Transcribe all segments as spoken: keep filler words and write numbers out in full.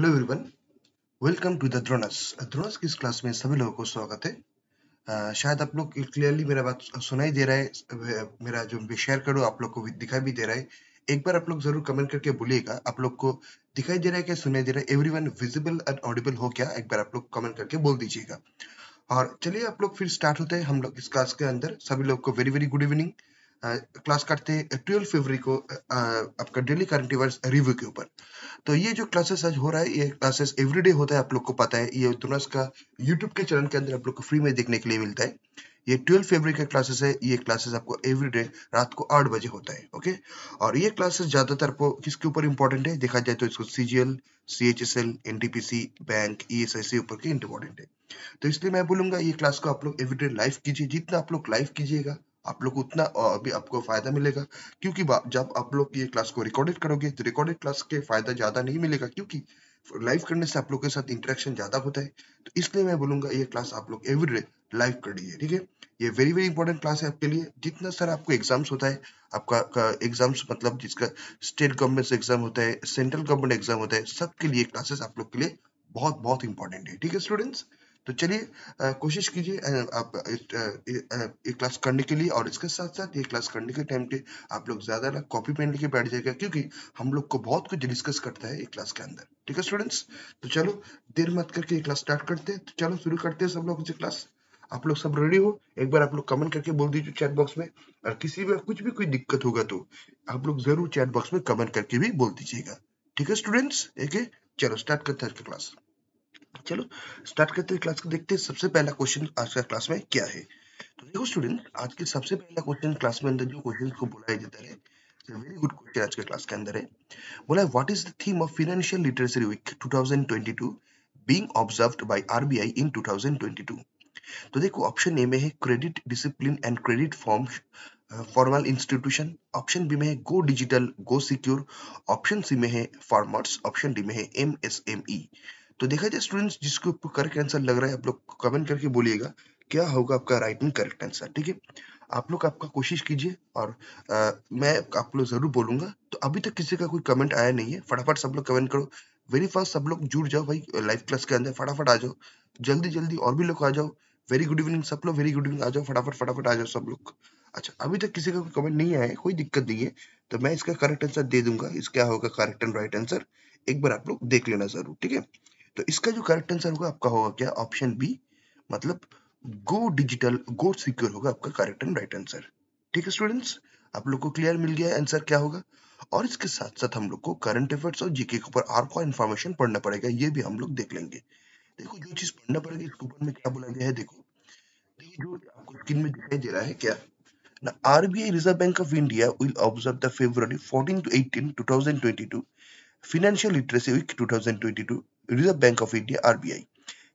Hello everyone, welcome to the Dronas. Dronas की इस class में सभी लोगों को स्वागत है। आ, शायद आप लोग क्लियरली मेरा बात सुनाई दे रहा है, मेरा जो मैं शेयर करूँ आप लोग को भी दिखाई भी दे रहा है। एक बार आप लोग जरूर कमेंट करके बोलिएगा आप लोग को दिखाई दे रहा है क्या, सुनाई दे रहा है, एवरीवन विजिबल एंड ऑडिबल हो क्या, एक बार आप लोग कमेंट करके बोल दीजिएगा। और चलिए आप लोग फिर स्टार्ट होते हैं हम लोग इस क्लास के अंदर। सभी लोग को very very good evening. Class करते हैं ट्वेल्व फरवरी को आपका डेली करंट अफेयर्स रिव्यू के ऊपर। तो ये जो क्लासेस आज हो रहा है, ये क्लासेस एवरीडे होता है, आप लोग को पता है। ये ड्रोनस का यूट्यूब के चैनल के अंदर आप लोग को फ्री में देखने के लिए मिलता है। ये ट्वेल्व फरवरी का क्लासेस है। ये क्लासेस आपको एवरीडे रात को आठ बजे होता है, ओके। और ये क्लासेस ज्यादातर आपको किसके ऊपर इंपॉर्टेंट है देखा जाए तो इसको CGL, CHSL, NTPC, bank, ESIC ऊपर के इंपॉर्टेंट है। तो इसलिए मैं बोलूंगा ये क्लास को आप लोग एवरीडे लाइव कीजिए। जितना आप लोग लाइव कीजिएगा आप लोग उतना अभी आपको फायदा मिलेगा, क्योंकि जब आप लोग ये क्लास को रिकॉर्डेड करोगे तो रिकॉर्डेड क्लास के फायदा ज्यादा नहीं मिलेगा, क्योंकि लाइव करने से आप लोग के साथ इंटरेक्शन ज्यादा होता है। तो इसलिए मैं बोलूंगा ये क्लास आप लोग एवरीडे लाइव कर लीजिए, ठीक है। ये वेरी वेरी इंपॉर्टेंट क्लास है आपके लिए। जितना सारा आपको एग्जाम्स होता है, आपका एग्जाम्स मतलब जिसका स्टेट गवर्नमेंट से एग्जाम होता है, सेंट्रल गवर्नमेंट एग्जाम होता है, सबके लिए क्लासेस आप लोग के लिए बहुत बहुत इंपॉर्टेंट है, ठीक है स्टूडेंट्स। तो चलिए कोशिश कीजिए आप ये क्लास करने के लिए। और इसके साथ साथ ये क्लास करने के टाइम पे आप लोग ज्यादा ना कॉपी पेन लेके बैठ जाएगा, क्योंकि हम लोग को बहुत कुछ डिस्कस करता है ये क्लास के अंदर, ठीक है स्टूडेंट्स। तो चलो देर मत करके ये क्लास स्टार्ट करते हैं। तो चलो शुरू करते हैं सब लोग से क्लास। आप लोग सब रेडी हो, एक बार आप लोग कमेंट करके बोल दीजिए चैट बॉक्स में। और किसी में कुछ भी कोई दिक्कत होगा तो आप लोग जरूर चैट बॉक्स में कमेंट करके भी बोल दीजिएगा, ठीक है स्टूडेंट्स। ओके चलो स्टार्ट करते हैं क्लास। चलो स्टार्ट करते हैं क्लास को, देखते हैं सबसे पहला क्वेश्चन आज का क्लास में क्या है। तो देखो स्टूडेंट, आज के सबसे पहला क्वेश्चन क्लास में अंदर जो क्वेश्चन को बुलाया जाता है, वेरी गुड क्वेश्चन आज के क्लास के अंदर है। बोला what is the theme of financial literacy week two thousand twenty two being observed by RBI in two thousand twenty two. तो देखो ऑप्शन ए में है credit discipline and credit form formal institution, option B में है go digital go secure, option C में है farmers, option D में है एमएसएमई। तो देखा जाए स्टूडेंट्स जिसको करेक्ट आंसर लग रहा है आप लोग कमेंट करके बोलिएगा क्या होगा आपका राइट एंड करेक्ट आंसर, ठीक है। आप लोग आपका कोशिश कीजिए और आ, मैं आप लोग जरूर बोलूंगा। तो अभी तक किसी का कोई कमेंट आया नहीं है, फटाफट सब लोग कमेंट करो, वेरी फास्ट सब लोग जुड़ जाओ भाई लाइव क्लास के अंदर, फटाफट आ जाओ जल्दी जल्दी, और भी लोग आ जाओ। वेरी गुड इवनिंग सब लोग, वेरी गुड इवनिंग, आ जाओ फटाफट फटाफट आ जाओ सब लोग। अच्छा अभी तक किसी का कोई कमेंट नहीं आया है, कोई दिक्कत नहीं है, तो मैं इसका करेक्ट आंसर दे दूंगा। इसका होगा करेक्ट एंड राइट आंसर, एक बार आप लोग देख लेना जरूर, ठीक है। तो इसका जो करेक्ट आंसर होगा आपका होगा क्या, ऑप्शन बी मतलब गो डिजिटल गो सिक्योर होगा आपका करेक्ट एंड राइट आंसर, ठीक है स्टूडेंट्स। आप लोग को क्लियर मिल गया आंसर क्या होगा। और इसके साथ साथ हम लोग को करंट अफेयर्स और जीके के ऊपर और कोई इन्फॉर्मेशन पढ़ना पड़ेगा, ये भी हम लोग देख लेंगे। देखो जो चीज पढ़ना पड़ेगी इसके ऊपर में क्या बोला गया है, देखो जो आपको स्क्रीन में दिखाई दे रहा है क्या ना, RBI reserve bank of India will observe the February fourteen to eighteen two thousand twenty two Financial Literacy Week two thousand twenty two, Reserve Bank of India (R B I)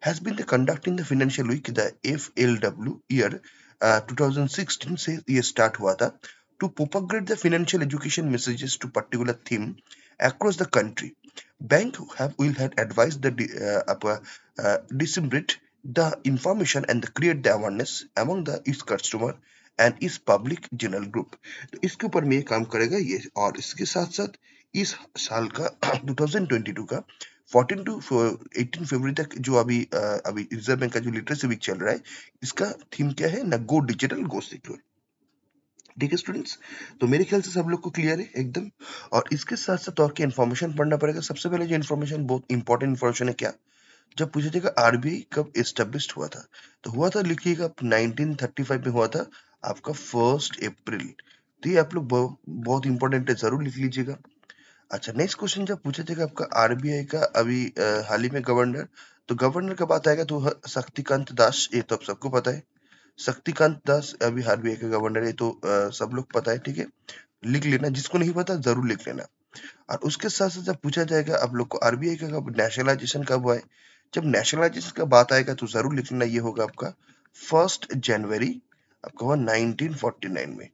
has been the conducting the financial week the F L W year uh, two thousand sixteen से ये start हुआ था to propagate the financial education messages to particular theme across the country. Bank have will had advised the uh, uh, disseminate the information and the create the awareness among the its customer and its public general group. तो इसके ऊपर में ये काम करेगा ये। और इसके साथ साथ इस साल का टू थाउजेंड ट्वेंटी टू का फोर्टीन टू एटीन फरवरी तक जो अभी अभी रिजर्व बैंक का जो लिटरेसी वीक चल रहा है, इसका थीम क्या है ना, गो डिजिटल गो सिक्योर, ठीक है स्टूडेंट्स। तो मेरे ख्याल से सब लोग को क्लियर है एकदम। और इसके साथ साथ और क्या इन्फॉर्मेशन पढ़ना पड़ेगा, सबसे पहले जो इन्फॉर्मेशन बहुत इंपॉर्टेंट इन्फॉर्मेशन है क्या, जब पूछा जाएगा आरबीआई कब एस्टेब्लिश हुआ था, तो हुआ था लिखिएगा नाइनटीन थर्टी फाइव में हुआ था आपका फर्स्ट अप्रैल। तो ये आप लोग बहुत इंपॉर्टेंट है, जरूर लिख लीजिएगा। अच्छा नेक्स्ट क्वेश्चन जब पूछा जाएगा आपका आरबीआई का अभी हाल ही में गवर्नर, तो गवर्नर का बात आएगा तो शक्तिकांत दास, ये तो आप सबको पता है, शक्तिकांत दास अभी आरबीआई का गवर्नर है, तो आ, सब लोग पता है, ठीक है लिख लेना, जिसको नहीं पता जरूर लिख लेना। और उसके साथ साथ जब पूछा जाएगा आप लोग को आरबीआई का नेशनलाइजेशन कब हुआ है, जब नेशनलाइजेशन का बात आएगा तो जरूर लिख लेना, ये होगा आपका फर्स्ट जनवरी आपका हुआ नाइनटीन फोर्टी नाइन में,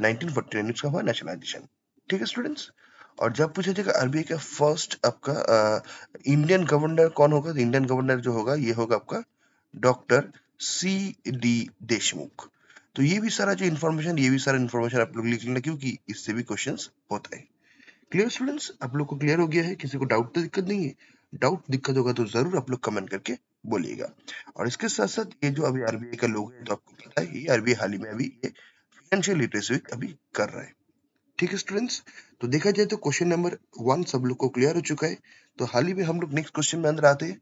नाइनटीन फोर्टी नाइन इसका हुआ नेशनलाइजेशन, ठीक है स्टूडेंट्स। और जब पूछा जाएगा आरबीआई का फर्स्ट आपका आ, इंडियन गवर्नर कौन होगा, तो इंडियन गवर्नर जो होगा ये होगा आपका डॉक्टर सी डी देशमुख। तो ये भी सारा जो इन्फॉर्मेशन ये भी सारा इन्फॉर्मेशन आप लोग लिख लेना, क्योंकि इससे भी क्वेश्चंस होता है। क्लियर स्टूडेंट्स, आप लोग को क्लियर हो गया है, किसी को डाउट तो दिक्कत नहीं है। डाउट दिक्कत होगा तो जरूर आप लोग कमेंट करके बोलिएगा। और इसके साथ साथ ये जो अभी आरबीआई का लोगो है, तो आपको पता है ये आरबीआई हाल ही में अभी ये फाइनेंशियल लिटरेसी अभी कर रहा है। ठीक है स्टूडेंट्स, तो देखा जाए तो क्वेश्चन नंबर वन सब लोग को क्लियर हो चुका है। तो हाल ही में हम लोग नेक्स्ट क्वेश्चन में अंदर आते हैं।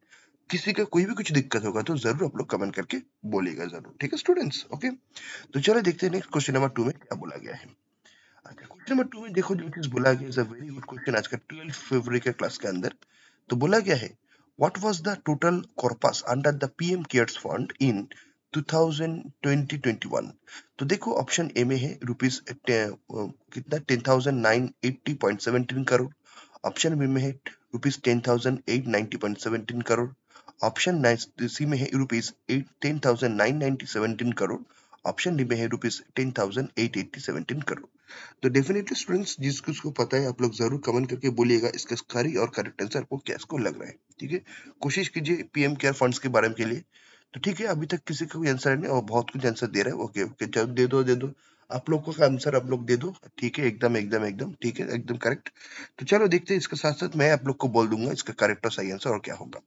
किसी का कोई भी कुछ दिक्कत होगा तो जरूर आप लोग कमेंट करके बोलिएगा जरूर। ठीक है स्टूडेंट्स, ओके। तो चलो देखते हैं नेक्स्ट क्वेश्चन नंबर टू में क्या बोला गया है। अच्छा, क्वेश्चन नंबर टू में देखो जो चीज बोला गया is a very good question आज का ट्वेल्थ फरवरी के क्लास के अंदर। तो बोला गया है what was the total corpus under the PM cares fund in two thousand twenty twenty one. तो देखो ऑप्शन ए में है रुपीज कितना ten thousand nine eighty point seventeen crore, option B में है rupees ten thousand eight ninety point seventeen crore, option C में है rupees ten thousand nine ninety point seventeen crore, option D में है rupees ten thousand eight eighty point seventeen crore. तो definitely students जिसको उसको पता है आप लोग जरूर कमेंट करके बोलिएगा इसका सही और करेक्ट आंसर आपको क्या इसको लग रहा है। ठीक है, कोशिश कीजिए पीएम केयर फंड्स के बारे में के लिए। तो ठीक है, अभी तक किसी का कोई आंसर नहीं और बहुत कुछ आंसर दे रहा है। ओके ओके, चलो दे दो दे दो आप लोगों का आंसर आप लोग दे दो। ठीक है, एकदम एकदम एकदम ठीक है, एकदम करेक्ट। तो चलो देखते हैं, इसके साथ साथ मैं आप लोग को बोल दूंगा इसका करेक्ट और सही आंसर और क्या होगा।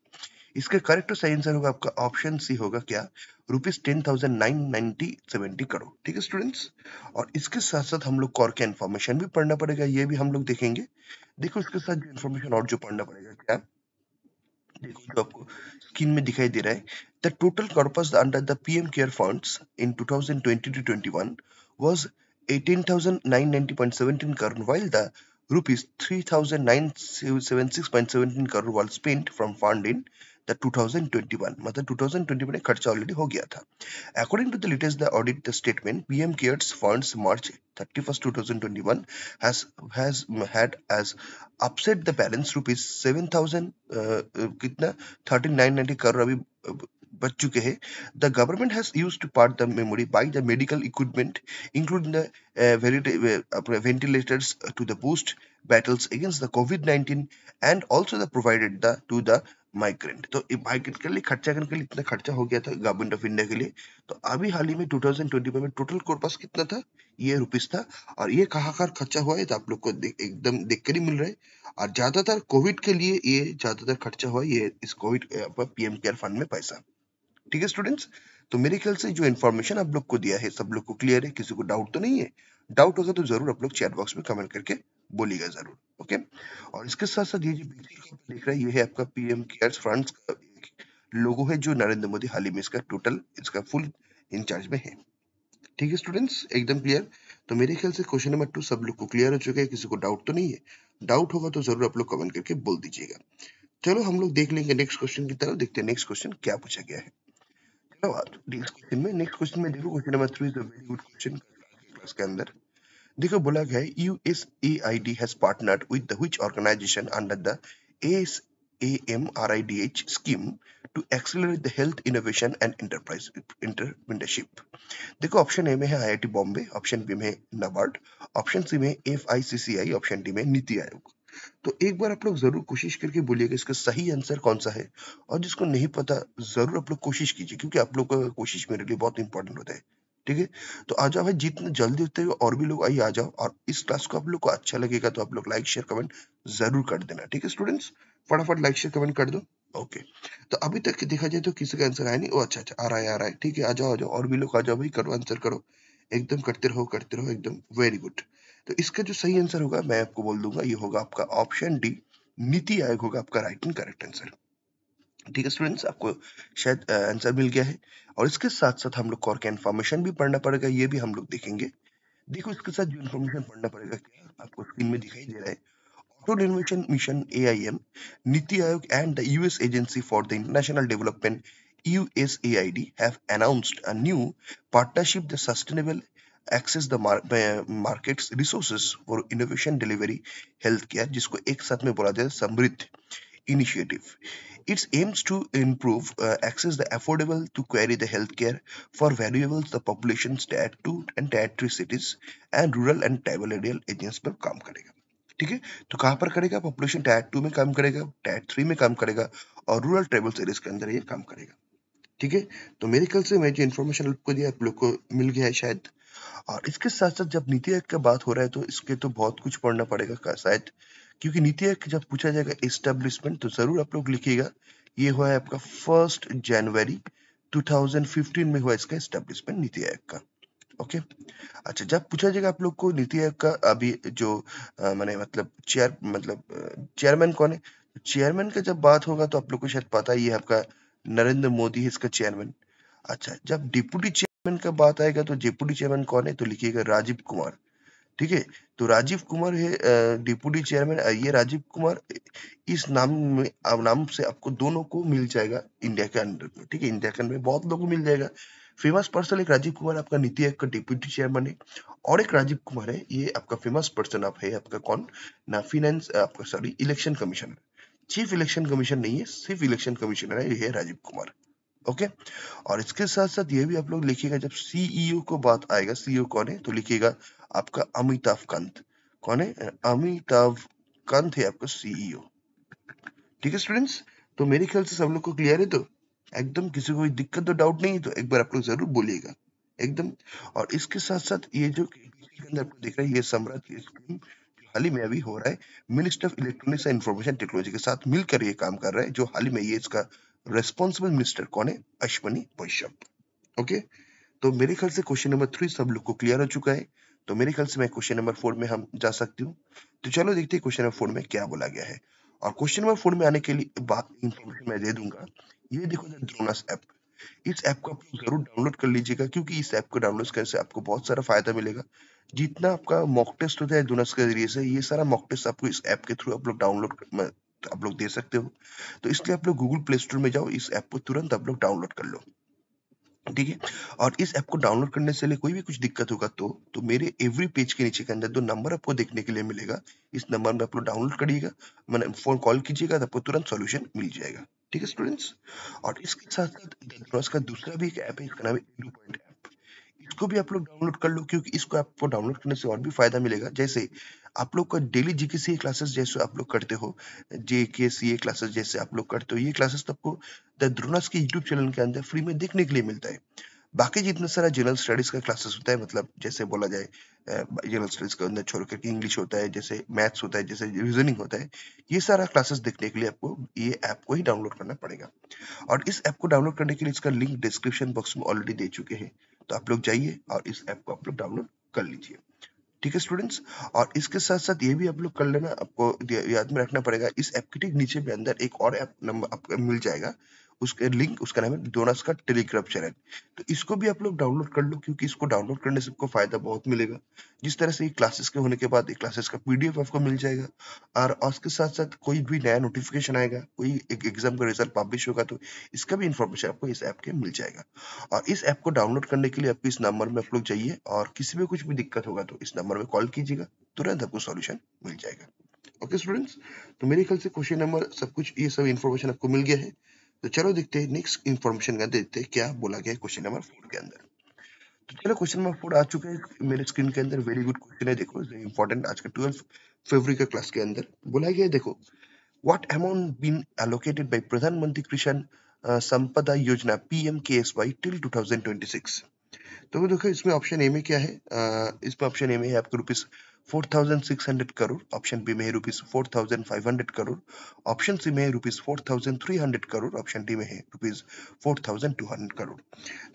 इसका करेक्ट और सही आंसर होगा आपका ऑप्शन सी होगा क्या, rupees ten thousand nine ninety seventy crore. ठीक है स्टूडेंट्स, और इसके साथ साथ हम लोग को और क्या इन्फॉर्मेशन भी पढ़ना पड़ेगा ये भी हम लोग देखेंगे। देखो इसके साथ जो इन्फॉर्मेशन और जो पढ़ना पड़ेगा क्या, देखो जो आपको स्क्रीन में दिखाई दे रहा है the total corpus under the PM care funds in two thousand twenty to twenty one was eighteen thousand nine ninety point seventeen crore while the rupees three thousand nine seventy six point seventeen crore was spent from fund in two thousand twenty one. मतलब two thousand twenty one में खर्चा already हो गया था। According to the latest the audit the statement PM cares funds March thirty first two thousand twenty one has has had as upset the balance rupees seven thousand कितना thirteen nine ninety crore अभी बच चुके हैं। The government has used to part the memory by the medical equipment including the ventilators to the boost battles against the COVID nineteen and also the provided the to the migrant. तो migrant के लिए खर्चा करने के लिए इतना खर्चा हो गया था गवर्नमेंट ऑफ इंडिया के लिए। तो अभी हाल ही में टू थाउजेंड ट्वेंटी वन में टोटल कॉर्पस कितना था, ये रुपीस था। और ये कहाँ कहाँ खर्चा हुआ है तो आप लोग को दे, एकदम देख कर ही मिल रहा है। और ज्यादातर कोविड के लिए ये ज्यादातर खर्चा हुआ ये इस कोविड पीएम केयर फंड में पैसा। ठीक है स्टूडेंट्स, तो मेरे ख्याल से जो इन्फॉर्मेशन आप लोग को दिया है सब लोग को क्लियर है, किसी को डाउट तो नहीं है। डाउट होगा तो जरूर आप लोग चैट बॉक्स में कमेंट करके बोलिएगा जरूर। ओके, और इसके साथ साथ ये जो देख रहा है ये है आपका पीएम केयर्स फंड्स का लोगो है जो नरेंद्र मोदी हाल ही में इसका टोटल इसका फुल इंचार्ज में है। ठीक है स्टूडेंट्स, एकदम क्लियर। तो मेरे ख्याल से क्वेश्चन नंबर टू सब लोग को क्लियर हो चुका है, किसी को डाउट तो नहीं है। डाउट होगा तो जरूर आप लोग कमेंट करके बोल दीजिएगा। चलो हम लोग देख लेंगे नेक्स्ट क्वेश्चन की तरफ, देखते हैं नेक्स्ट क्वेश्चन क्या पूछा गया है। चलो में नेक्स्ट क्वेश्चन में देखो question number three is a very good question class के अंदर। देखो बोला गया है USAID has partnered with the which organisation under the SAMRIDH scheme to accelerate the health innovation and enterprise entrepreneurship. देखो ऑप्शन ए में है आईआईटी बॉम्बे, ऑप्शन बी में नाबार्ड, ऑप्शन सी में एफआईसीसीआई, ऑप्शन डी में नीति आयोग। तो एक बार आप लोग जरूर कोशिश करके बोलिएगा इसका सही आंसर कौन सा है। और जिसको नहीं पता जरूर आप लोग कोशिश कीजिए, क्योंकि आप लोग का कोशिश मेरे लिए बहुत इंपॉर्टेंट होता है। ठीक है, तो आ जाओ भाई जितना जल्दी होते हुए और भी लोग आई आ जाओ। और इस क्लास को आप लोग को अच्छा लगेगा तो आप लोग लाइक शेयर कमेंट जरूर कर देना। ठीक है स्टूडेंट्स, फटाफट लाइक शेयर कमेंट कर दो। ओके, तो अभी तक देखा जाए तो किसी का आंसर आया नहीं। ओ अच्छा अच्छा आ रहा है आ रहा है ठीक है, आ जाओ आ जाओ और भी लोग आ जाओ भाई, करो आंसर करो, एकदम करते रहो करते रहो एकदम, वेरी गुड। तो इसका जो सही आंसर होगा मैं आपको बोल दूंगा ये होगा आपका ऑप्शन डी, नीति आयोग होगा आपका राइट एंड करेक्ट आंसर। ठीक है स्टूडेंट्स, आपको शायद आंसर मिल गया है। और इसके साथ साथ हम लोग को और क्या इन्फॉर्मेशन भी पढ़ना पड़ेगा ये भी हम लोग देखेंगे। देखो इसके साथ जो इन्फॉर्मेशन पढ़ना पड़ेगा क्या आपको स्क्रीन में दिखाई दे रहा है, auto innovation mission AIM, NITI Aayog and the US agency for the international development U S A I D have announced a new partnership that sustainable access the mar uh, markets resources for innovation delivery healthcare, जिसको एक साथ में बोला जाए समृद्ध initiative. It aims to improve uh, access the affordable to query the healthcare for valuable the population's tier two and tier three cities and rural and tribal area areas पर काम करेगा। ठीक है, तो कहाँ पर करेगा, पॉपुलेशन टायर टू में काम करेगा, टायर थ्री में काम करेगा और रूरल ट्राइबल एरियाज के अंदर ये काम करेगा। ठीक है, तो मेरे ख्याल से मैं जो इन्फॉर्मेशन आपको दिया आप लोग को मिल गया है शायद। और इसके साथ साथ जब नीति आयोग का बात हो रहा है तो इसके तो बहुत कुछ पढ़ना पड़ेगा, शायद क्योंकि नीति आयोग जब पूछा जाएगा एस्टेब्लिशमेंट तो जरूर आप लोग लिखिएगा। ये हुआ है आपका फर्स्ट जनवरी दो हज़ार पंद्रह में हुआ इसका एस्टेब्लिशमेंट नीति आयोग का। ओके अच्छा, जब पूछा जाएगा आप लोग को नीति आयोग का अभी जो मैंने मतलब चेयर मतलब चेयरमैन कौन है, चेयरमैन का जब बात होगा तो आप लोग को शायद पता ही है आपका नरेंद्र मोदी है इसका चेयरमैन। अच्छा, जब डिप्यूटी चेयरमैन का बात आएगा तो डिप्यूटी चेयरमैन कौन है तो लिखिएगा राजीव कुमार। ठीक है, तो राजीव कुमार है डिप्यूटी चेयरमैन। ये राजीव कुमार इस नाम में नाम से आपको दोनों को मिल जाएगा इंडिया के अंदर में। ठीक है, इंडिया के अंदर में बहुत लोगों को मिल जाएगा फेमस पर्सन। एक राजीव कुमार आपका नीति आयोग का डिप्यूटी चेयरमैन है और एक राजीव कुमार है ये आपका फेमस पर्सन आप है आपका कौन ना फिनेंस आपका sorry election commission, chief election commission नहीं है, सिर्फ इलेक्शन कमिश्नर है ये राजीव कुमार। ओके और इसके साथ साथ ये भी आप लोग लिखिएगा जब सीईओ को बात आएगा, सीईओ कौन है तो लिखिएगा आपका अमिताभ कांत। कौन है? अमिताभ कांत है आपका सीईओ। ठीक है स्टूडेंट्स, तो मेरे ख्याल से सब लोग को क्लियर है तो एकदम किसी को दिक्कत तो डाउट नहीं है तो एक बार आप लोग जरूर बोलिएगा एकदम। और इसके साथ साथ ये जो देख रहे हैं ये सम्राट स्कीम हाल ही में अभी हो रहा है, minister of electronics and information technology के साथ मिलकर ये काम कर रहा है। जो हाल ही में ये इसका रेस्पॉन्सिबल मिनिस्टर कौन है? अश्वनी। ओके तो मेरे ख्याल से क्वेश्चन नंबर थ्री सब लोग को क्लियर हो चुका है। तो मेरे ख्याल से मैं क्वेश्चन नंबर फोर में हम जा सकती हूँ। तो चलो देखते हैं क्वेश्चन नंबर फोर में क्या बोला गया है। और क्वेश्चन नंबर फोर में आने के लिए बात इंफॉर्मेशन मैं दे दूंगा। ये देखो द ड्रोनस ऐप, इस ऐप को आप जरूर डाउनलोड कर लीजिएगा क्योंकि इस ऐप को डाउनलोड करने से आपको बहुत सारा फायदा मिलेगा। जितना आपका मॉक टेस्ट होता है ड्रोनस के जरिए से, ये सारा मॉक टेस्ट आपको इस ऐप के थ्रू आप लोग डाउनलोड आप लोग दे सकते हो। तो इसलिए आप लोग गूगल प्ले स्टोर में जाओ, इस ऐप को तुरंत आप लोग डाउनलोड कर लो। ठीक है, और इस ऐप को डाउनलोड करने से लिए कोई भी कुछ दिक्कत होगा तो तो मेरे एवरी पेज के नीचे के अंदर दो नंबर आपको देखने के लिए मिलेगा, इस नंबर में आप लोग डाउनलोड करिएगा, मैंने फोन कॉल कीजिएगा तो आपको तुरंत सॉल्यूशन मिल जाएगा। ठीक है स्टूडेंट्स, और इसके साथ साथ का दूसरा भी एक ऐप है, इसका नाम है एंड्रयू पॉइंट ऐप। इसको भी आप लोग डाउनलोड कर लो क्योंकि इसको आपको डाउनलोड करने से और भी फायदा मिलेगा। जैसे आप लोग का डेली जीके सीए क्लासेस जैसे आप लोग करते हो, जेके सीए क्लासेस जैसे आप लोग करते हो, ये क्लासेस तो आपको द ड्रोनास के यूट्यूब चैनल के अंदर फ्री में देखने के लिए मिलता है। बाकी जितना सारा जनरल स्टडीज का क्लासेस होता है, मतलब जैसे बोला जाए जनरल स्टडीज के अंदर छोड़ करके इंग्लिश होता है, जैसे मैथ्स होता है, जैसे रीजनिंग होता है, ये सारा क्लासेस देखने के लिए आपको ये ऐप को ही डाउनलोड करना पड़ेगा। और इस ऐप को डाउनलोड करने के लिए इसका लिंक डिस्क्रिप्शन बॉक्स में ऑलरेडी दे चुके हैं, तो आप लोग जाइए और इस ऐप को आप लोग डाउनलोड कर लीजिए। ठीक है स्टूडेंट्स, और इसके साथ साथ ये भी आप लोग कर लेना, आपको याद में रखना पड़ेगा इस ऐप के ठीक नीचे के अंदर एक और ऐप नंबर आपको मिल जाएगा, उसके लिंक उसका नाम है डोनास का टेलीग्राम चैनल। तो इसको भी आप लोग डाउनलोड कर लो क्योंकि इसको डाउनलोड करने से आपको फायदा बहुत मिलेगा। जिस तरह से क्लासेस के होने के बाद एक क्लासेस का पीडीएफ आपको मिल जाएगा और उसके साथ साथ कोई भी नया नोटिफिकेशन आएगा, कोई एक एग्जाम का रिजल्ट पब्लिश होगा तो इसका भी इंफॉर्मेशन आपको इस ऐप के मिल जाएगा। और इस ऐप को डाउनलोड करने के लिए आपको इस नंबर में आप लोग जाइए और किसी भी कुछ भी दिक्कत होगा तो इस नंबर में कॉल कीजिएगा, तुरंत आपको सॉल्यूशन मिल जाएगा। ओके स्टूडेंट्स, तो मेरे ख्याल से क्वेश्चन नंबर सब कुछ ये सब इंफॉर्मेशन आपको मिल गया है। तो चलो देखते हैं नेक्स्ट इंफॉर्मेशन का, देखते हैं क्या बोला गया क्वेश्चन नंबर फोर के अंदर। तो चलो क्वेश्चन नंबर फोर आ चुका है मेरे स्क्रीन के अंदर। वेरी गुड क्वेश्चन है, देखो इंपॉर्टेंट आज का ट्वेल्थ फरवरी का क्लास के अंदर बोला गया है। देखो what amount been allocated by Pradhan Mantri Kisan संपदा योजना पीएमकेएसवाई टिल दो हज़ार छब्बीस। तो देखो इसमें ऑप्शन ए में क्या है, इसमें ऑप्शन ए में है आपको rupees four thousand six hundred crore, option B में है rupees four thousand five hundred crore, option C में है rupees four thousand three hundred crore, option D में है rupees four thousand two hundred crore.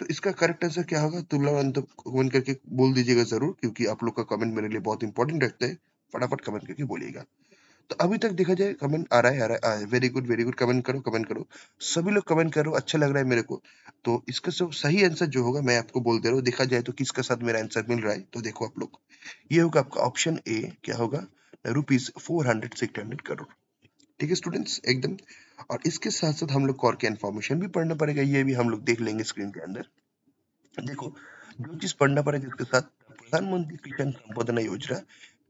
तो इसका करेक्ट आंसर क्या होगा तुलंत कमेंट करके बोल दीजिएगा जरूर, क्योंकि आप लोग का कमेंट मेरे लिए बहुत इंपॉर्टेंट रखता है। फटाफट कमेंट करके बोलिएगा। तो अभी तक देखा जाए कमेंट आ रहा है आ रहा है very good very good, comment करो कमेंट करो, सभी लोग कमेंट करो, अच्छा लग रहा है मेरे को। तो इसका सब सही आंसर जो होगा मैं आपको बोल दे रहा हूँ, देखा जाए तो किसका साथ मेरा आंसर मिल रहा है। तो देखो आप लोग ये होगा आपका ऑप्शन ए, क्या होगा rupees four hundred six hundred crore. ठीक है स्टूडेंट्स एकदम, और इसके साथ साथ हम लोग को और क्या इन्फॉर्मेशन भी पढ़ना पड़ेगा, ये भी हम लोग देख लेंगे स्क्रीन के अंदर। देखो जो चीज पढ़ना पड़ेगा इसके साथ, प्रधानमंत्री किसान संपदा योजना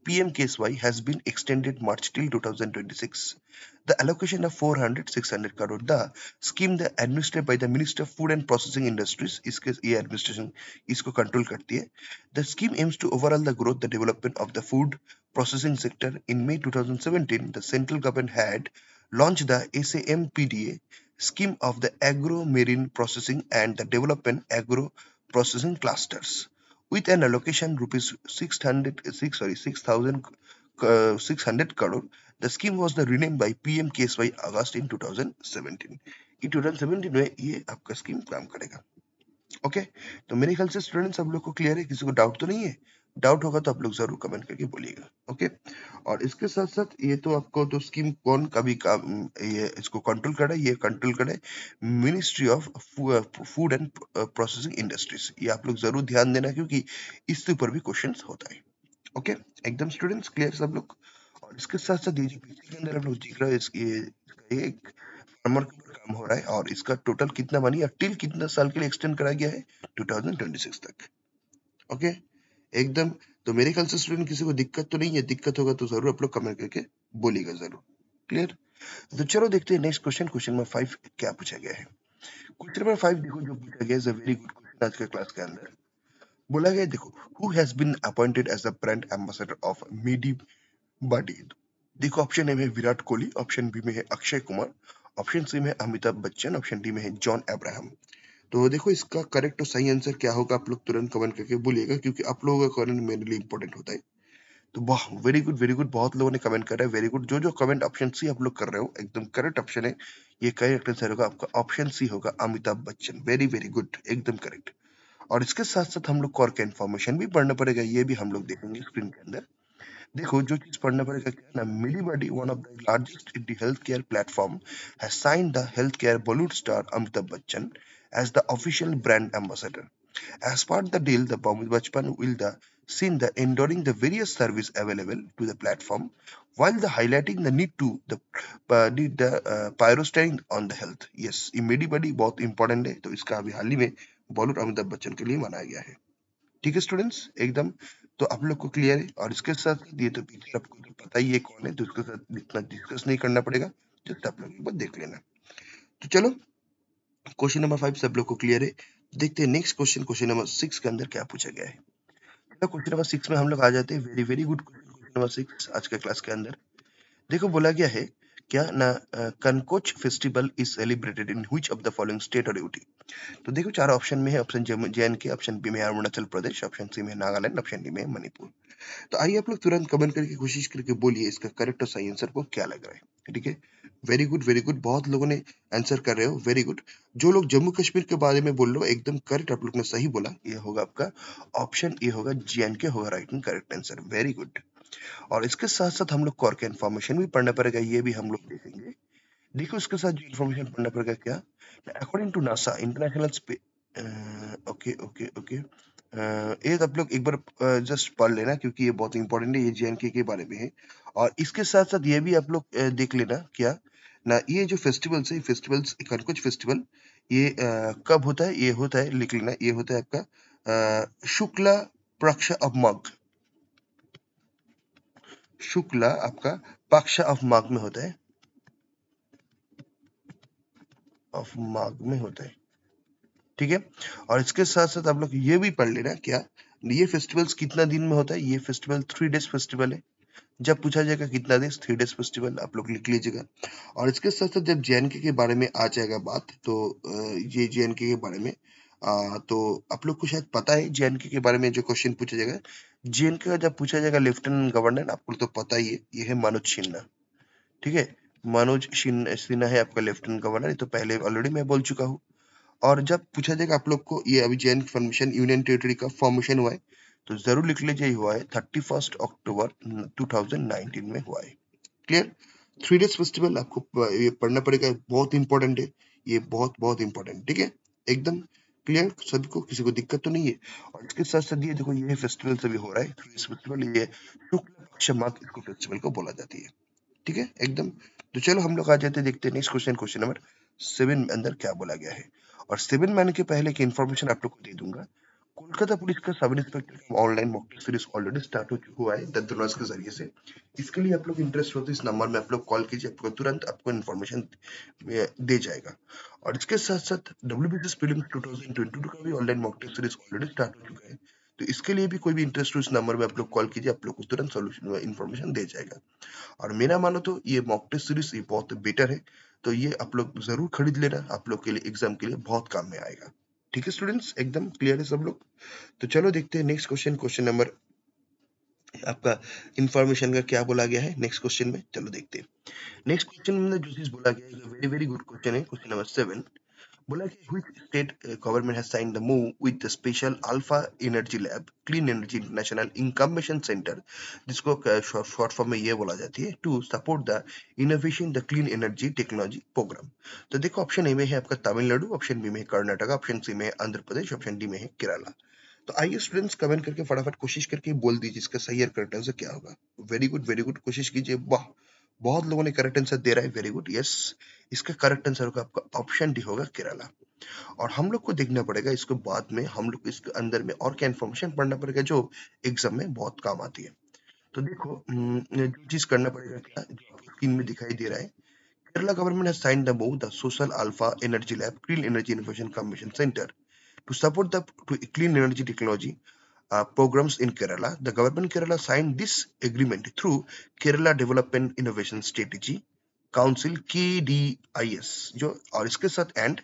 P M K S Y has been extended March till twenty twenty-six. The allocation of four hundred six hundred crore, the scheme that administered by the Minister of Food and Processing Industries, इसके ये administration इसको control करती है. The scheme aims to overhaul the growth, the development of the food processing sector. In May twenty seventeen, the central government had launched the S A M P D A scheme of the agro-marine processing and the development agro-processing clusters. With an allocation rupees six hundred six sorry six thousand six hundred crore, The scheme was the renamed by P M K S Y August in twenty seventeen. In twenty seventeen में ये आपका scheme काम करेगा. Okay okay? तो मेरे ख्याल से students आप लोग को क्लियर है, किसी को डाउट तो नहीं है? डाउट होगा तो आप लोग जरूर कमेंट करके बोलिएगा. Okay okay? और इसके साथ साथ ये तो आपको तो स्कीम कौन कभी का ये इसको कंट्रोल कर रहा है, ये कंट्रोल कर रहा है ministry of food and processing industries. ये आप लोग जरूर ध्यान देना क्योंकि इसके ऊपर भी क्वेश्चन होता है. Okay okay? एकदम स्टूडेंट्स क्लियर सब लोग. और इसके साथ साथ ये के अंदर आप लोग देख रहा है इसके एक फार्मर काम हो रहा है और इसका टोटल कितना मानिए टिल कितना साल के लिए एक्सटेंड करा गया है दो हज़ार छब्बीस तक. ओके एकदम. तो मेरे ख्याल से स्टूडेंट किसी को दिक्कत तो नहीं है? दिक्कत होगा तो जरूर आप लोग कमेंट करके बोलिएगा जरूर. क्लियर. तो चलो देखते हैं next question. Question number five क्या पूछा गया है? क्वेश्चन नंबर फाइव देखो जो पूछा गया है वेरी गुड क्वेश्चन आज के क्लास के अंदर. बोला गया देखो who has been appointed as the brand ambassador of MediBuddy. देखो ऑप्शन ए में विराट कोहली, ऑप्शन बी में है अक्षय कुमार, ऑप्शन सी में अमिताभ बच्चन, ऑप्शन डी में है जॉन अब्राहम. तो देखो इसका करेक्ट और सही आंसर क्या होगा आप लोग तुरंत कमेंट करके बोलिएगा क्योंकि आप लोगों का कमेंट मेरे लिए इंपॉर्टेंट होता है. तो वाह वेरी गुड वेरी गुड, बहुत लोगों ने कमेंट करा है वेरी गुड. जो जो कमेंट ऑप्शन सी आप लोग कर रहे हो एकदम करेक्ट ऑप्शन है. ये करेक्ट आंसर होगा आपका ऑप्शन सी होगा Amitabh Bachchan. Very very good एकदम करेक्ट. और इसके साथ साथ हम लोग को और क्या इन्फॉर्मेशन भी पढ़ना पड़ेगा ये भी हम लोग देखेंगे स्क्रीन के अंदर. देखो जो चीज पढ़ना पड़ेगा क्या ना MediBuddy one of the largest health care platform has signed the health care Bollywood star Amitabh Bachchan as the official brand ambassador. As part the deal the Bachchan will the seen the endorsing the various service available to the platform while the highlighting the need to the need the prioritising on the health. Yes MediBuddy बहुत important है तो इसका अभी हाल ही में बॉलीवुड अमिताभ बच्चन के लिए मनाया गया है. ठीक है स्टूडेंट्स एकदम. तो आप लोग को क्लियर है. और इसके साथ ये तो पीछे आपको पता ही है कौन है तो इसके साथ इतना डिस्कस नहीं करना पड़ेगा, जस्ट आप लोग एक बार देख लेना. तो चलो क्वेश्चन नंबर फाइव सब लोग को क्लियर है. देखते हैं next question question number six के अंदर क्या पूछा गया है. तो क्वेश्चन नंबर सिक्स में हम लोग आ जाते हैं. Very very good question number six आज के क्लास के अंदर. देखो बोला गया है क्या ना कनकोच festival is celebrated in which of the following state और यूटी. तो देखो चार ऑप्शन में है. Option J and K, option B में अरुणाचल प्रदेश, ऑप्शन सी में नागालैंड, ऑप्शन डी में मणिपुर. तो आइए आप लोग तुरंत कमेंट करके कोशिश करके बोलिए इसका करेक्ट और सही आंसर को क्या लग रहा है. ठीक है वेरी गुड वेरी गुड, बहुत लोगों ने आंसर कर रहे हो वेरी गुड. जो लोग जम्मू कश्मीर के बारे में बोल रहे हो एकदम करेक्ट आप लोग ने सही बोला. ये होगा आपका ऑप्शन ए होगा जे एंड के होगा right and correct answer. Very good. और इसके साथ साथ हम लोग कोर के इन्फॉर्मेशन भी पढ़ना पड़ेगा ये भी हम लोग देखेंगे. देखो इसके साथ जो इन्फॉर्मेशन पढ़ना पड़ेगा क्या according to NASA international okay okay okay ये आप लोग एक बार जस्ट पढ़ लेना क्योंकि ये बहुत इंपॉर्टेंट है. ये जेएनके के बारे में है. और इसके साथ साथ ये भी आप लोग देख लेना क्या ना ये जो फेस्टिवल्स है फेस्टिवल्स कनकोच फेस्टिवल ये कब होता है. ये होता है लिख लेना ये होता है आपका शुक्ला पक्ष अब मग शुक्ला आपका पक्ष ऑफ माघ में होता है ऑफ माघ में होता है. ठीक है. और इसके साथ साथ आप लोग ये भी पढ़ लेना क्या ये फेस्टिवल्स कितना दिन में होता है. ये फेस्टिवल थ्री डेज फेस्टिवल है. जब पूछा जाएगा कितना दिन थ्री डेज फेस्टिवल आप लोग लिख लीजिएगा. और इसके साथ साथ जब जेएनके के बारे में आ जाएगा बात तो ये जेएनके के बारे में आ, तो आप लोग को शायद पता है जेएनके के बारे में जो क्वेश्चन पूछा जाएगा. जेएनके का जब पूछा जाएगा लेफ्टिनेंट गवर्नर आपको तो पता ही है ये है मनोज सिन्हा. ठीक है मनोज सिन्हा है आपका लेफ्टिनेंट गवर्नर. ये तो पहले ऑलरेडी मैं बोल चुका हूँ. और जब पूछा जाएगा आप लोग को ये अभी जेएनके फॉर्मेशन यूनियन टेरिटरी का फॉर्मेशन हुआ है तो जरूर लिख लीजिए हुआ है thirty first October two thousand nineteen में हुआ है. क्लियर. थ्री डेज फेस्टिवल आपको ये पढ़ना पड़ेगा बहुत इंपॉर्टेंट है. ये बहुत बहुत इंपॉर्टेंट. ठीक है एकदम क्लियर सभी को, किसी को दिक्कत तो नहीं है. और इसके साथ साथ ये देखो ये फेस्टिवल सभी हो रहा है फेस्टिवल ये शुक्ल पक्ष माघ इसको फेस्टिवल को बोला जाती है. ठीक है एकदम. तो चलो हम लोग आ जाते देखते हैं next question question number seven में अंदर क्या बोला गया है. और सेवन मैंने के पहले की इन्फॉर्मेशन आप लोग को दे दूंगा. कोलकाता पुलिस का sub inspector online mock test series already start हो चुका हुआ है द ड्रोनस के जरिए से. इसके लिए आप लोग इंटरेस्ट हो तो इस नंबर में आप लोग कॉल कीजिए आपको तुरंत आपको इन्फॉर्मेशन दे जाएगा. और इसके साथ साथ डब्ल्यूबीसीएस प्रीलिम्स दो हज़ार बाईस का भी online mock test series already start हो चुका है तो इसके लिए भी कोई भी इंटरेस्ट हो इस नंबर में आप लोग कॉल कीजिए आप लोग को तुरंत सोल्यूशन इन्फॉर्मेशन दे जाएगा. और मेरा मानो तो ये मॉक टेस्ट सीरीज ये बहुत बेटर है तो ये आप लोग जरूर खरीद लेना आप लोग के लिए एग्जाम के लिए बहुत काम में आएगा. ठीक है स्टूडेंट्स एकदम क्लियर है सब लोग. तो चलो देखते हैं नेक्स्ट क्वेश्चन क्वेश्चन नंबर आपका इंफॉर्मेशन का क्या बोला गया है नेक्स्ट क्वेश्चन में, चलो देखते हैं। नेक्स्ट क्वेश्चन में जो चीज बोला गया है वेरी वेरी गुड क्वेश्चन है, क्वेश्चन नंबर सेवन बोला कि which state government has signed the move with the special alpha energy lab clean energy international incubation centre, जिसको शॉर्ट फॉर्म में ये बोला जाती है, to support the innovation the clean energy technology programme. तो देखो ऑप्शन ए में है आपका तमिलनाडु, ऑप्शन बी में है कर्नाटका, ऑप्शन सी में है आंध्र प्रदेश, ऑप्शन डी में है केरला। तो आइए स्टूडेंट्स कमेंट करके फटाफट कोशिश करके बोल दीजिए इसका सही और करेक्ट आंसर क्या होगा। वेरी गुड वेरी गुड कोशिश कीजिए, वाह बहुत लोगों ने करेक्ट आंसर दे रहा है, वेरी गुड। यस इसका करेक्ट आंसर होगा आपका ऑप्शन डी होगा केरला। और हम लोग को देखना पड़ेगा इसको बाद में, हम लोग इसके अंदर में और क्या इन्फॉर्मेशन पढ़ना पड़ेगा जो एग्जाम में बहुत काम आती है। तो देखो जो चीज करना पड़ेगा क्या जो आपको स्क्रीन में दिखाई दे रहा है, Kerala government has signed the move the social alpha energy lab clean energy innovation commission centre to support the to clean energy technology uh, programs in Kerala. The government Kerala signed this agreement through Kerala Development Innovation Strategy Council K D I S जो, और इसके साथ and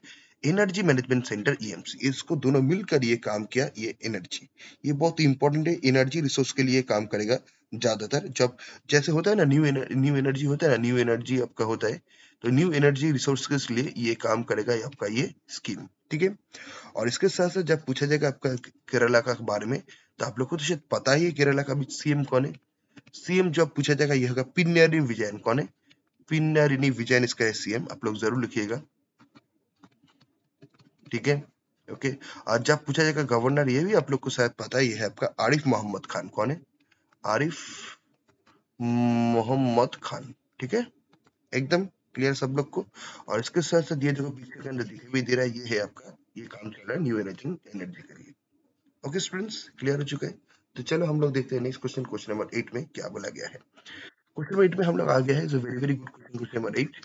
energy management centre E M C, इसको दोनों मिलकर ये काम किया। ये एनर्जी ये बहुत इंपॉर्टेंट है, एनर्जी रिसोर्स के लिए काम करेगा ज्यादातर। जब जैसे होता है ना न्यू न्यू एनर्जी होता है ना, न्यू एनर्जी आपका होता है, तो न्यू एनर्जी रिसोर्स के लिए ये काम करेगा ये आपका ये स्कीम, ठीक है। और इसके साथ साथ जब पूछा जाएगा आपका केरला का बारे में, तो आप लोग को तो शायद पता ही है केरला का भी सीएम कौन है। सीएम जब पूछा जाएगा ये होगा पिन्नारिनी विजयन। कौन है? पिन्नारिनी विजयन इसका है सीएम, आप लोग जरूर लिखिएगा, ठीक है ओके। और जब पूछा जाएगा गवर्नर, ये भी आप लोग को शायद पता ही है आपका आरिफ मोहम्मद खान। कौन है? आरिफ मोहम्मद खान, ठीक है एकदम क्लियर सब लोग को। और इसके साथ साथ ये जो पीछे के अंदर दिखाई भी दे रहा है ये है आपका ये काम चल रहा है न्यू एनर्जी एनर्जी के लिए। ओके स्टूडेंट्स क्लियर हो चुका है, तो चलो हम लोग देखते हैं next question, question number eight में क्या बोला गया है। क्वेश्चन नंबर एट में हम लोग आ गया है, so very very good question question number eight.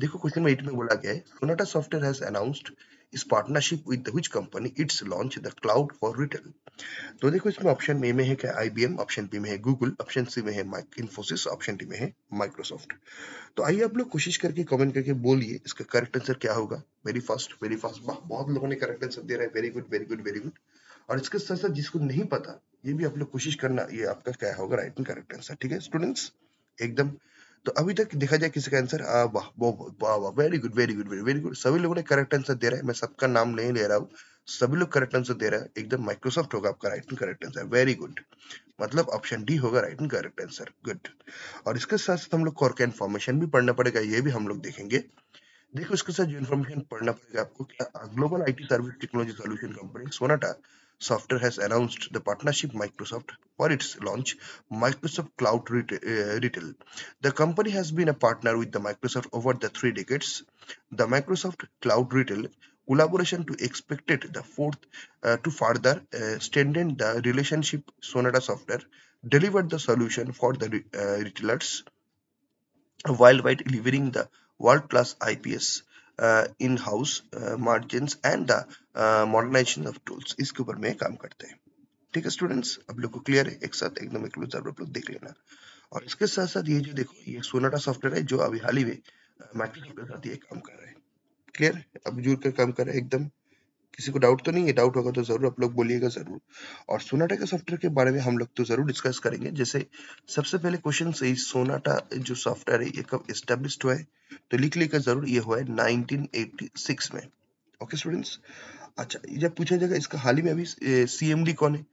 देखो क्वेश्चन नंबर एट में बोला गया है सोनाटा सॉफ्टवेयर हैज अनाउंस्ड इस partnership with which company its launch the cloud for retail. तो देखो इसमें ऑप्शन ए में है क्या आईबीएम, ऑप्शन बी में है गूगल, ऑप्शन सी में है इन्फोसिस, ऑप्शन डी में है माइक्रोसॉफ्ट। तो आइए आप लोग कोशिश करके कमेंट करके बोलिए इसका करेक्ट आंसर क्या होगा। वेरी फास्ट वेरी फास्ट, बहुत लोगों ने करेक्ट आंसर दे रहा है, very good very good very good. और इसके साथ साथ जिसको नहीं पता ये भी आप लोग कोशिश करना ये आपका क्या होगा राइट एंड करेक्ट आंसर, ठीक है स्टूडेंट्स एकदम। तो अभी तक देखा जाए किसी का आंसर, वाह वाह वाह very good very good very good, सभी लोगों ने करेक्ट आंसर दे रहा है, मैं सबका नाम नहीं ले रहा हूँ, सभी लोग करेक्ट आंसर दे रहा है एकदम। माइक्रोसॉफ्ट होगा आपका right and correct answer, very good, मतलब ऑप्शन डी होगा right and correct answer, good. और इसके साथ साथ हम लोग को और क्या इन्फॉर्मेशन भी पढ़ना पड़ेगा ये भी हम लोग देखेंगे। देखो इसके साथ जो इन्फॉर्मेशन पढ़ना पड़ेगा आपको क्या, global IT service technology solution company Sonata Software has announced the partnership Microsoft for its launch Microsoft Cloud Retail. The company has been a partner with the Microsoft over the three decades. The Microsoft Cloud Retail collaboration to expected the fourth uh, to further uh, strengthen the relationship. Sonata Software delivered the solution for the uh, retailers while delivering the world-class I P S. Uh, in-house uh, margins and the uh, modernization of tools, इसके ऊपर में काम करते हैं, ठीक है students. आप लोग को क्लियर है, एक साथ एकदम एक क्लोज आप लोग देख लेना। और इसके साथ साथ ये जो देखो ये सोनाटा सॉफ्टवेयर है जो अभी हाल ही में माइक्रोसॉफ्ट के साथ ये काम कर रहा है, क्लियर अब जुड़ कर काम कर रहा है एकदम। किसी को डाउट तो नहीं है? डाउट होगा तो जरूर आप लोग बोलिएगा जरूर। और सोनाटा के सॉफ्टवेयर के बारे में हम लोग तो जरूर डिस्कस करेंगे। जैसे सबसे पहले क्वेश्चन से सोनाटा जो सॉफ्टवेयर है ये कब एस्टेब्लिश्ड हुआ है, तो लिख लेकर जरूर, ये हुआ है नाइनटीन एटी सिक्स में। ओके स्टूडेंट्स, अच्छा जब पूछा जाएगा इसका हाल ही में अभी सीएमडी कौन है,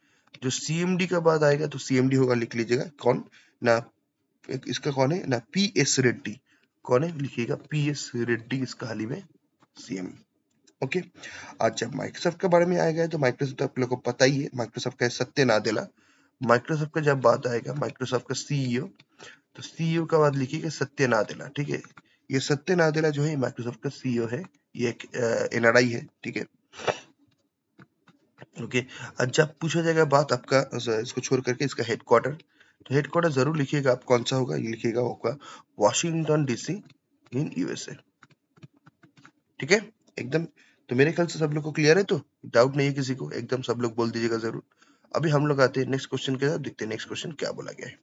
जो सीएमडी का बाद आएगा तो सीएमडी होगा, लिख लीजिएगा कौन ना इसका कौन है ना पी एस रेड्डी। कौन है? लिखिएगा पी एस रेड्डी इसका हाल ही में सीएम। ओके अच्छा माइक्रोसॉफ्ट के बारे में आएगा तो माइक्रोसॉफ्ट आप लोगों को पता ही है, माइक्रोसॉफ्ट का सत्य नादेला। माइक्रोसॉफ्ट का जब बात आएगा माइक्रोसॉफ्ट का सीईओ, तो सीईओ का बाद लिखिएगा सत्य नादेला, ठीक है। ये सत्य नादेला जो है माइक्रोसॉफ्ट का सीईओ है, ये एक एनआरआई है, ठीक है ओके। अच्छा पूछा जाएगा बात आपका इसको छोड़ करके इसका हेडक्वार्टर, तो हेडक्वार्टर जरूर लिखिएगा आप कौन सा होगा, लिखिएगा होगा वॉशिंगटन डीसी इन यूएसए, ठीक है एकदम। तो मेरे ख्याल से सब लोग को क्लियर है, तो डाउट नहीं है किसी को एकदम, सब लोग बोल दीजिएगा जरूर। अभी हम लोग आते हैं नेक्स्ट क्वेश्चन के साथ, देखते हैं नेक्स्ट क्वेश्चन क्या बोला गया है।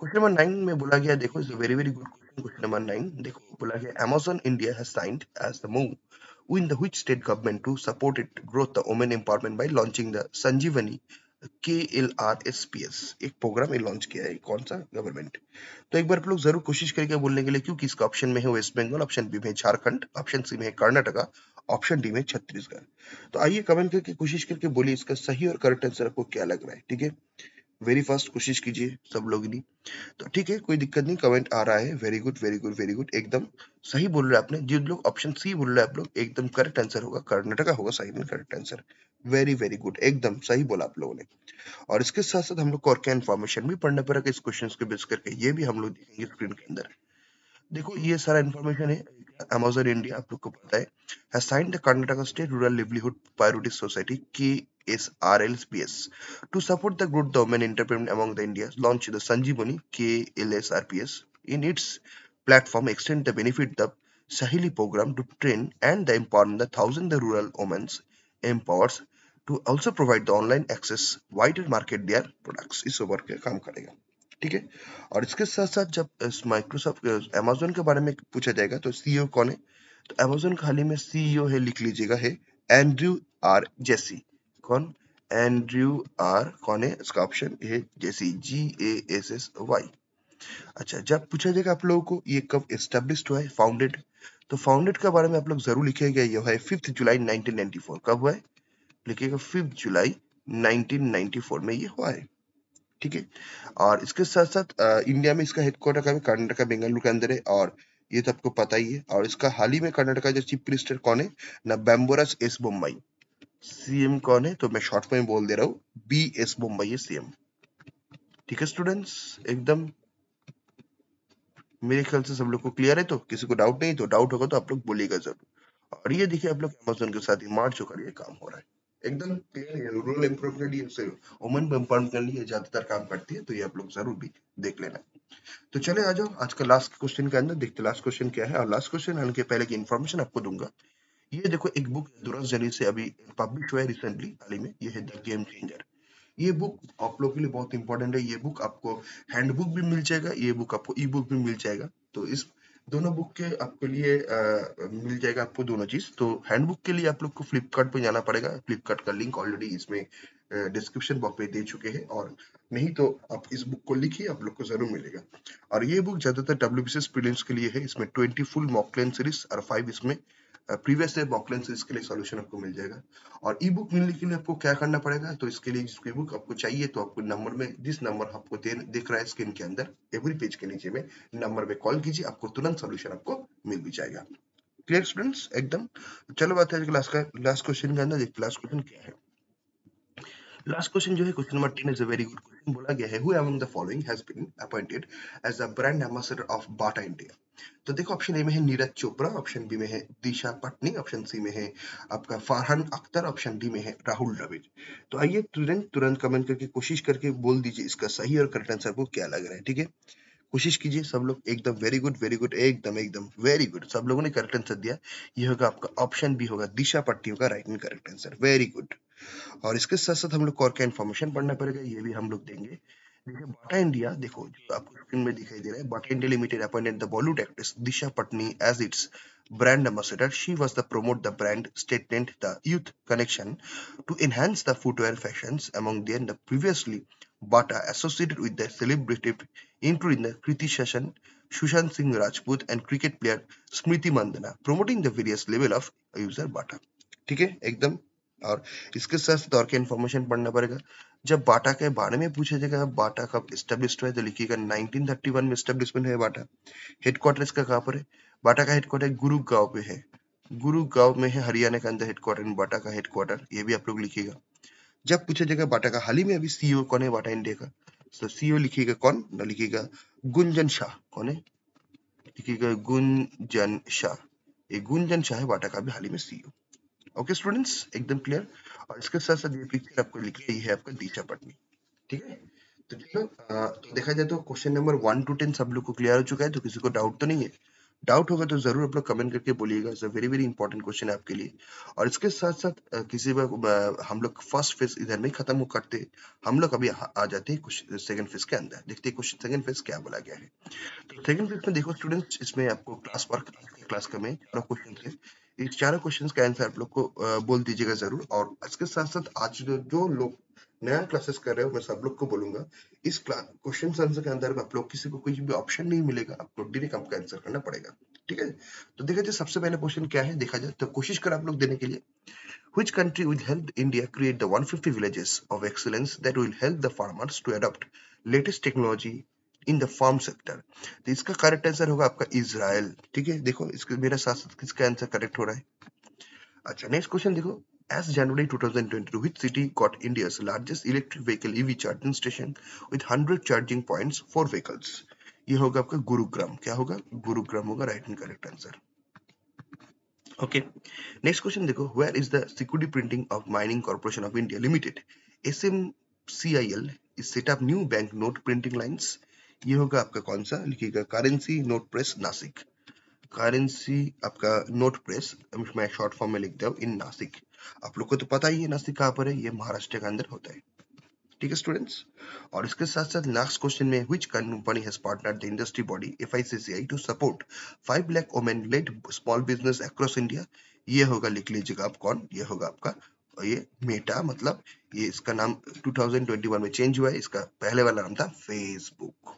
क्वेश्चन नंबर नाइन में बोला गया देखो is very very good question, question number nine देखो बोला गया Amazon India has signed as the move in the which state government to support it growth the women empowerment by launching the Sanjeevani के L R S P S एक programme launch किया है, कौन सा? Government. तो एक बार आप लोग जरूर कोशिश करेंगे बोलने के लिए, क्योंकि इसका ऑप्शन में है वेस्ट बंगाल, ऑप्शन बी में झारखंड, ऑप्शन सी में कर्नाटका, ऑप्शन डी में छत्तीसगढ़। तो आइए कमेंट करके कोशिश करके बोलिए इसका सही और करेक्ट आंसर आपको क्या लग रहा है। ठीक है, वेरी फास्ट कोशिश कीजिए सब लोग। नहीं तो ठीक है, कोई दिक्कत नहीं, कमेंट आ रहा है। Very good very good very good, एकदम सही बोल रहे आपने। जिन लोग ऑप्शन सी बोल रहे आप लोग, एकदम करेक्ट आंसर होगा कर्नाटका होगा सही में correct answer. Very very good, एकदम सही बोला आप लोगों ने। और इसके साथ साथ हम लोग को और क्या इन्फॉर्मेशन भी पढ़ना पड़ा इस क्वेश्चन के बेस करके, ये भी हम लोग देखेंगे स्क्रीन के अंदर। देखो ये सारा इन्फॉर्मेशन है। अमेजन इंडिया आप लोग को पता है has signed the Karnataka State Rural Livelihood Priority Society K S R L P S to support the good women entrepreneur among the Indians, launched the Sanjeevani K L S R P S in its platform, extend the benefit the Saheli program to train and the empower the thousand the rural women empowers to also provide the online access wider market their products। इस ओवर के काम करेगा। ठीक है, और इसके साथ साथ जब माइक्रोसॉफ्ट अमेजोन के बारे में पूछा जाएगा तो सीईओ कौन है? तो अमेजोन खाली में सीईओ है, लिख लीजिएगा, है एंड्रयू आर जेसी। कौन? एंड्रयू आर कौन है? इसका ऑप्शन है Jassy, G A S S Y. अच्छा, जब पूछा जाएगा आप लोगों को ये कब एस्टेब्लिश हुआ है, फाउंडेड, तो फाउंडेड के बारे में आप लोग जरूर लिखेगा, ये है fifth July nineteen ninety four. कब हुआ है? लिखेगा fifth July nineteen ninety four में ये हुआ है। ठीक है, और इसके साथ साथ आ, इंडिया में इसका हेडक्वार्टर का कर्नाटका बेंगलुरु के अंदर है, और ये तो आपको पता ही है। और इसका हाल ही में कर्नाटका जो चीफ मिनिस्टर कौन है ना? B S Bombay. सीएम कौन है? तो मैं शॉर्ट में बोल दे रहा हूँ, बी एस बोम्बई है सीएम। ठीक है स्टूडेंट्स, एकदम मेरे ख्याल से सब लोग को क्लियर है। तो किसी को डाउट नहीं, तो डाउट होगा तो आप लोग बोलिएगा जरूर। और ये देखिए आप लोग अमेजोन के साथ ही मार्च होकर ये काम हो रहा है, एकदम क्लियर है। रूरल इम्प्रूवमेंट के लिए, से वुमेन एम्पावरमेंट के लिए ज्यादातर काम करती है, तो ये आप लोग जरूर भी देख लेना। तो चले आ जाओ आज का लास्ट क्वेश्चन के अंदर, देखते लास्ट क्वेश्चन क्या है। और लास्ट क्वेश्चन आने के पहले की इन्फॉर्मेशन आपको दूंगा। ये देखो एक बुक दुरास जली से अभी पब्लिश हुआ है रिसेंटली हाल ही में, ये है द गेम चेंजर। ये बुक आप लोग के लिए बहुत इंपॉर्टेंट है। ये बुक आपको हैंडबुक भी मिल जाएगा, ये बुक आपको ई बुक भी मिल जाएगा। तो इस दोनों बुक के आपके लिए आ, मिल जाएगा आपको दोनों चीज। तो हैंडबुक के लिए आप लोग को फ्लिपकार्ट पे जाना पड़ेगा। फ्लिपकार्ट का लिंक ऑलरेडी इसमें डिस्क्रिप्शन बॉक्स में दे चुके हैं, और नहीं तो आप इस बुक को लिखिए, आप लोग को जरूर मिलेगा। और ये बुक ज्यादातर डब्ल्यूबीसीएस प्रीलिम्स के लिए है। इसमें ट्वेंटी फुल मॉकलेन सीरीज और फाइव इसमें प्रीवियस ईयर मॉकलेन सीरीज के लिए सॉल्यूशन आपको मिल जाएगा। और ई बुक मिलने के लिए आपको क्या करना पड़ेगा? तो इसके लिए जिसको ई बुक आपको चाहिए, तो आपको नंबर में, जिस नंबर आपको दिख रहा है स्क्रीन के अंदर एवरी पेज के नीचे में, नंबर पे कॉल कीजिए, आपको तुरंत सॉल्यूशन आपको मिल भी जाएगा। क्लियर स्टूडेंट्स, एकदम। चलो बात है क्लास का लास्ट क्वेश्चन के अंदर, देखते लास्ट क्वेश्चन क्या है। लास्ट क्वेश्चन जो है question number ten is a very good question. बोला गया है who among the following has been appointed as a brand ambassador of Bata India. तो देखो ऑप्शन ए में है नीरज चोपड़ा, ऑप्शन बी में है दिशा पटनी, ऑप्शन सी में है आपका फरहान अख्तर, ऑप्शन डी में है राहुल द्रविड़। तो आइए तुरंत तुरंत कमेंट करके कोशिश करके बोल दीजिए इसका सही और करेक्ट आंसर को क्या लग रहा है। ठीक है, कोशिश कीजिए सब लोग, एकदम वेरी गुड वेरी गुड, एकदम एकदम वेरी गुड, सब लोगों ने करेक्ट आंसर दिया। ये होगा आपका ऑप्शन बी होगा, दिशा पटनी होगा राइट में करेक्ट आंसर। Very good. और इसके साथ साथ हम लोग को और क्या इन्फॉर्मेशन पढ़ना पड़ेगा, ये भी हम लोग देंगे। देखिए बाटा इंडिया, देखो जो आपको स्क्रीन में दिखाई दे रहा है, Bata India limited appointed the Bollywood actress Disha Patani as its brand ambassador. She was the promote the brand statement the youth connection to enhance the footwear fashions among them the previously Bata associated with the celebrity including the Kriti Sashan, Sushant Singh Rajput and cricket player Smriti Mandana, promoting the various level of user Bata. ठीक है एकदम। और इसके साथ दौर के information पढ़ना पड़ेगा। जब बाटा के बारे में पूछा जाएगा बाटा कब एस्टेब्लिश्ड हुआ है, तो लिखिएगा नाइनटीन थर्टी वन में एस्टेब्लिशमेंट है बाटा। हेडक्वार्टर इसका कहाँ पर है? बाटा का हेडक्वार्टर गुरुगांव पे है, गुरुगांव में है, हरियाणा के अंदर हेडक्वार्टर बाटा का हेडक्वार्टर, ये भी आप लोग लिखिएगा। जब पूछा जाएगा बाटा का हाल ही में अभी सीईओ कौन है बाटा इंडिया का, तो सीईओ लिखिएगा कौन ना, लिखिएगा गुंजन शाह। कौन है? लिखिएगा गुंजन शाह। ये गुंजन शाह है बाटा का अभी हाल ही में सीईओ। ओके स्टूडेंट्स, एकदम क्लियर। और इसके साथ साथ ये पिक्चर आपको लिख रही है आपका दिशा पटनी। ठीक है, तो चलो तो देखा जाए तो question number one two ten सब लोग को क्लियर हो चुका है। तो किसी को डाउट तो नहीं है? डाउट होगा तो जरूर आप लोग कमेंट करके बोलिएगा, it's a very very important question है आपके लिए। और इसके साथ साथ किसी बार हम लोग फर्स्ट फेज इधर में खत्म करते, हम लोग अभी आ जाते हैं कुछ सेकंड फेज के अंदर। देखते हैं क्वेश्चन सेकंड फेज क्या बोला गया है। तो सेकंड फेज में देखो स्टूडेंट्स, इसमें आपको क्लास वर्क क्लास का में चारों क्वेश्चन है, इस चारों क्वेश्चन का आंसर आप लोग को बोल दीजिएगा जरूर। और इसके साथ साथ आज जो, जो लोग नया क्लासेस कर रहे हो, मैं सब लोग को बोलूंगा इस क्वेश्चन आंसर के अंदर आप लोग किसी को कोई भी ऑप्शन नहीं मिलेगा, आपको डायरेक्ट आपको आंसर करना पड़ेगा। ठीक है, तो देखा जाए सबसे पहला क्वेश्चन क्या है, देखा जाए तो कोशिश कर आप लोग देने के लिए। Which country will help India create the one hundred fifty villages of excellence that will help the farmers to adopt latest technology in the farm sector? तो इसका करेक्ट आंसर होगा आपका इजराइल। ठीक है, देखो इसके मेरा साथ-साथ किसका आंसर करेक्ट हो रहा है। अच्छा नेक्स्ट क्वेश्चन देखो, as January twenty twenty-two which city got India's largest electric vehicle E V charging station with one hundred charging points for vehicles? ये होगा आपका गुरुग्राम। क्या होगा? गुरुग्राम होगा right and correct answer. Okay next question देखो, where is the security printing of mining corporation of India limited S M C I L is set up new bank note printing lines? ये होगा आपका कौन सा, लिखिएगा currency note press Nashik. Currency आपका note press मैं short form में लिखता हूँ इन नासिक। आप लोग को तो पता ही है नासिक कहाँ पर है, ये महाराष्ट्र के अंदर होता है। ठीक है स्टूडेंट्स, और इसके साथ साथ लास्ट क्वेश्चन में which company has partnered the industry body F I C C I to support five lakh women led small business across India? ये होगा, लिख लीजिएगा आप कौन, ये होगा आपका ये मेटा, मतलब ये इसका नाम दो हज़ार इक्कीस में चेंज हुआ है, इसका पहले वाला नाम था फेसबुक।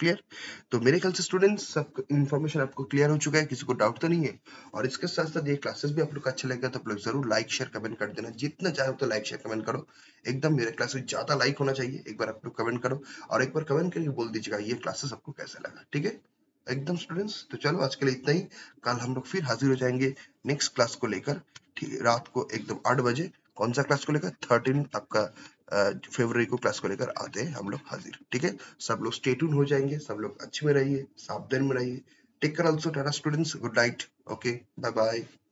क्लियर, तो मेरे ख्याल से स्टूडेंट्स सब इंफॉर्मेशन आपको क्लियर हो चुका है, किसी को डाउट तो नहीं है। और इसके साथ साथ ये क्लासेस भी आप लोग को अच्छा लगेगा तो आप लोग जरूर लाइक शेयर कमेंट कर देना, जितना चाहे तो लाइक शेयर कमेंट करो, एकदम मेरे क्लासेस ज्यादा लाइक होना चाहिए। एक बार आप लोग कमेंट करो और एक बार कमेंट करके बोल दीजिएगा ये क्लासेस आपको कैसा लगा। ठीक है एकदम स्टूडेंट्स, तो चलो आज के लिए इतना ही, कल हम लोग फिर हाजिर हो जाएंगे नेक्स्ट क्लास को लेकर। ठीक है, रात को एकदम आठ बजे कौन सा क्लास को लेकर, थर्टीन आपका फरवरी को क्लास को लेकर आते हैं हम लोग हाजिर। ठीक है, सब लोग स्टे ट्यून हो जाएंगे, सब लोग अच्छे में रहिए, सावधान में रहिए। Take care also tata students, good night, okay bye bye.